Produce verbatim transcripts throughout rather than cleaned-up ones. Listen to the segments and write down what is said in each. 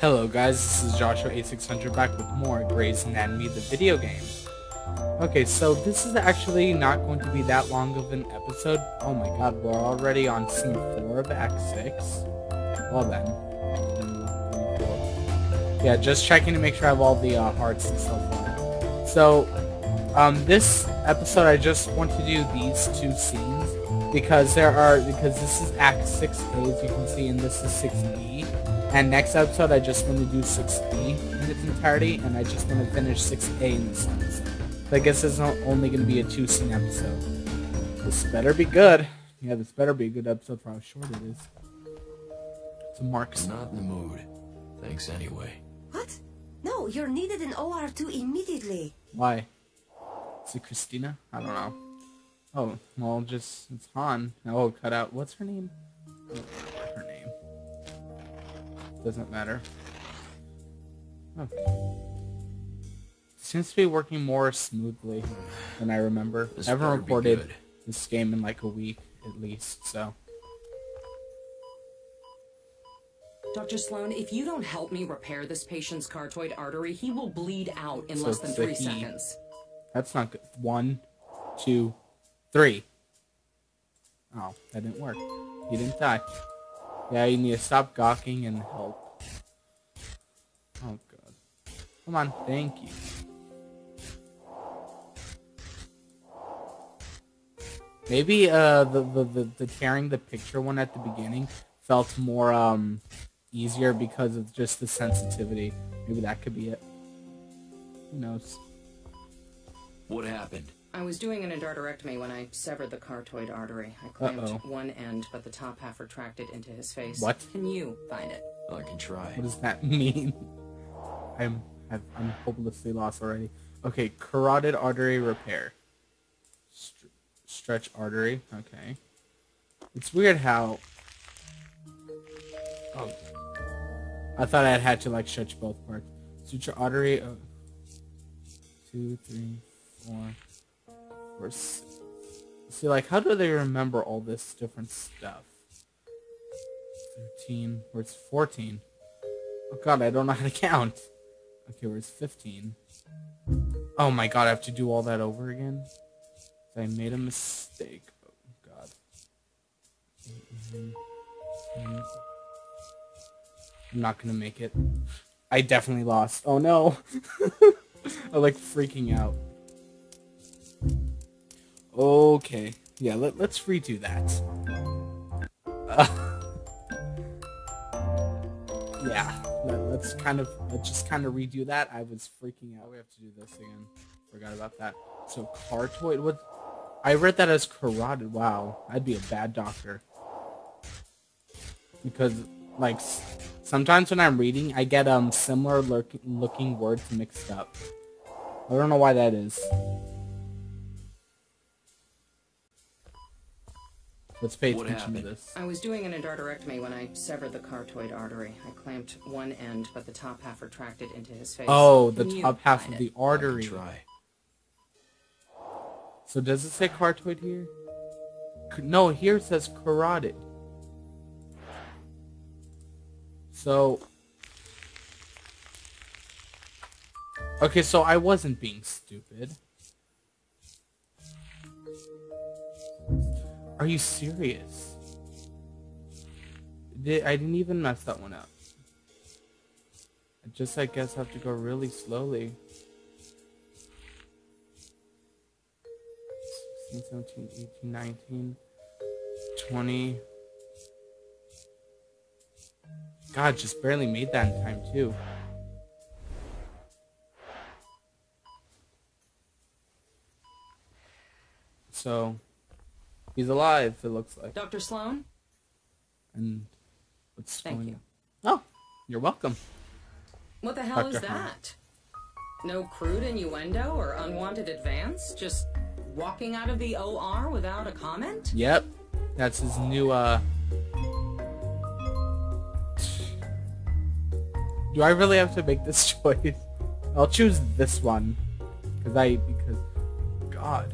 Hello guys, this is Joshua eighty-six hundred back with more Grey's Anatomy: The Video Game. Okay, so this is actually not going to be that long of an episode. Oh my god, we're already on scene four of act six. Well then. Yeah, just checking to make sure I have all the uh, hearts and so forth. So, um, this episode I just want to do these two scenes because there are, because this is act six A as you can see, and this is six B. And next episode, I just want to do six B in its entirety, and I just want to finish six A in this episode. So I guess it's not only going to be a two-scene episode. This better be good. Yeah, this better be a good episode for how short it is. It's a mark. Not in the mood. Thanks anyway. What? No, you're needed in O R two immediately. Why? Is it Christina? I don't know. Oh, well, just it's Han. Oh, cut out. What's her name? Oh. Doesn't matter. Okay. Seems to be working more smoothly than I remember. I haven't recorded this game in like a week, at least, so. Doctor Sloan, if you don't help me repair this patient's carotid artery, he will bleed out in less than three seconds. That's not good. One, two, three. Oh, that didn't work. He didn't die. Yeah, you need to stop gawking and help. Oh god. Come on, thank you. Maybe uh, the, the, the, the tearing the picture one at the beginning felt more um easier because of just the sensitivity. Maybe that could be it. Who knows? What happened? I was doing an endarterectomy when I severed the carotid artery. I clamped Uh-oh. one end, but the top half retracted into his face. What? Can you find it? Well, I can try. What does that mean? I'm I've, I'm hopelessly lost already. Okay, carotid artery repair. St stretch artery. Okay. It's weird how. Oh. I thought I had to like stretch both parts. Suture artery. Oh. Two, three, four. See, like, how do they remember all this different stuff? thirteen, where's fourteen? Oh god, I don't know how to count. Okay, where's fifteen? Oh my god, I have to do all that over again? I made a mistake. Oh god. I'm not gonna make it. I definitely lost. Oh no! I'm like freaking out. Okay, yeah, let, let's redo that. Uh, yeah, let, let's kind of, let's just kind of redo that. I was freaking out. We have to do this again. Forgot about that. So, carotid, what? I read that as carotid. Wow, I'd be a bad doctor. Because, like, sometimes when I'm reading, I get um similar looking words mixed up. I don't know why that is. Let's pay attention what happened? to this. I was doing an endarterectomy when I severed the carotid artery. I clamped one end, but the top half retracted into his face. Oh, the Can top half of it? the artery. Try. So does it say carotid here? No, here it says carotid. So... Okay, so I wasn't being stupid. Are you serious? Did, I didn't even mess that one up. I just, I guess, have to go really slowly. sixteen, seventeen, eighteen, nineteen, twenty. God, just barely made that in time, too. So... He's alive, it looks like. Doctor Sloan? And what's Thank going you. On? Oh, you're welcome. What the hell Doctor is that? Hunt. No crude innuendo or unwanted advance? Just walking out of the O R without a comment? Yep. That's his new, uh... Do I really have to make this choice? I'll choose this one. Because I... Because... God.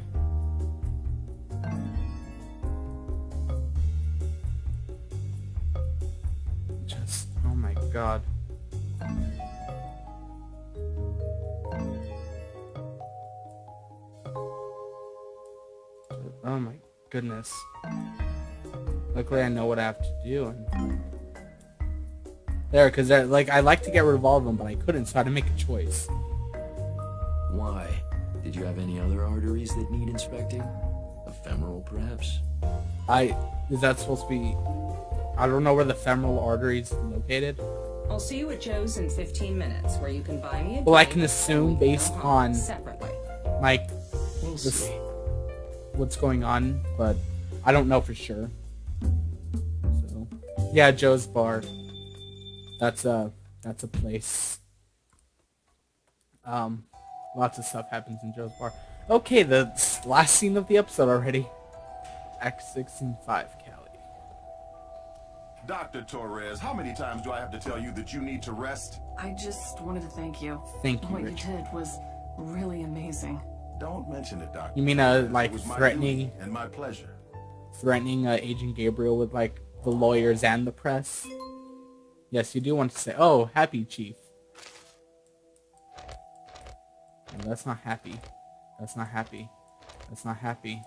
God. Oh my goodness. Luckily I know what I have to do. And... there, because like, I like to get rid of all of them, but I couldn't, so I had to make a choice. Why? Did you have any other arteries that need inspecting? A femoral, perhaps? I... is that supposed to be... I don't know where the femoral artery is located. I'll see you at Joe's in fifteen minutes, where you can buy me a... well, I can assume based on... separately. Like... we'll see. What's going on, but... I don't know for sure. So... yeah, Joe's Bar. That's a... that's a place. Um... Lots of stuff happens in Joe's Bar. Okay, the last scene of the episode already. Act six and five, Callie. Doctor Torres, how many times do I have to tell you that you need to rest? I just wanted to thank you. Thank you, What Richard. you did was really amazing. Don't mention it, Doctor. You mean, uh, like, threatening... and my pleasure. Threatening uh, Agent Gabriel with, like, the lawyers and the press? Yes, you do want to say, oh, happy, Chief. That's not happy. That's not happy. That's not happy.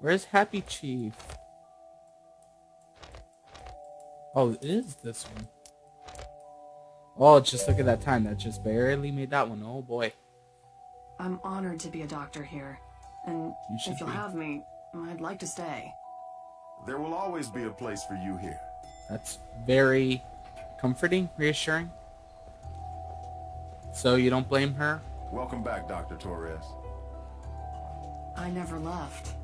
Where's Happy Chief? Oh, it is this one. Oh, just look at that time. That just barely made that one. Oh, boy. I'm honored to be a doctor here. And you if you'll be. have me, I'd like to stay. There will always be a place for you here. That's very comforting, reassuring. So you don't blame her? Welcome back, Doctor Torres. I never left.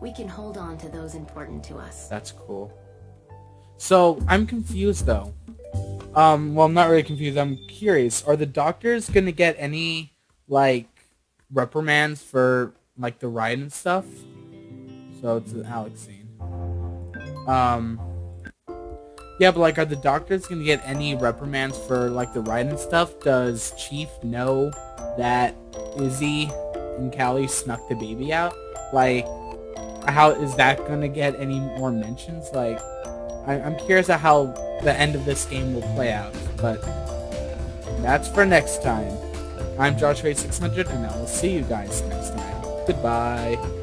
We can hold on to those important to us. That's cool. So, I'm confused, though. Um, well, I'm not really confused. I'm curious. Are the doctors going to get any, like, reprimands for, like, the ride and stuff? So, it's an Alex scene. Um... Yeah, but, like, are the doctors going to get any reprimands for, like, the ride and stuff? Does Chief know that Izzy and Callie snuck the baby out? Like, how is that going to get any more mentions? Like, I I'm curious at how the end of this game will play out. But that's for next time. I'm Joshua eight six hundred, and I will see you guys next time. Goodbye.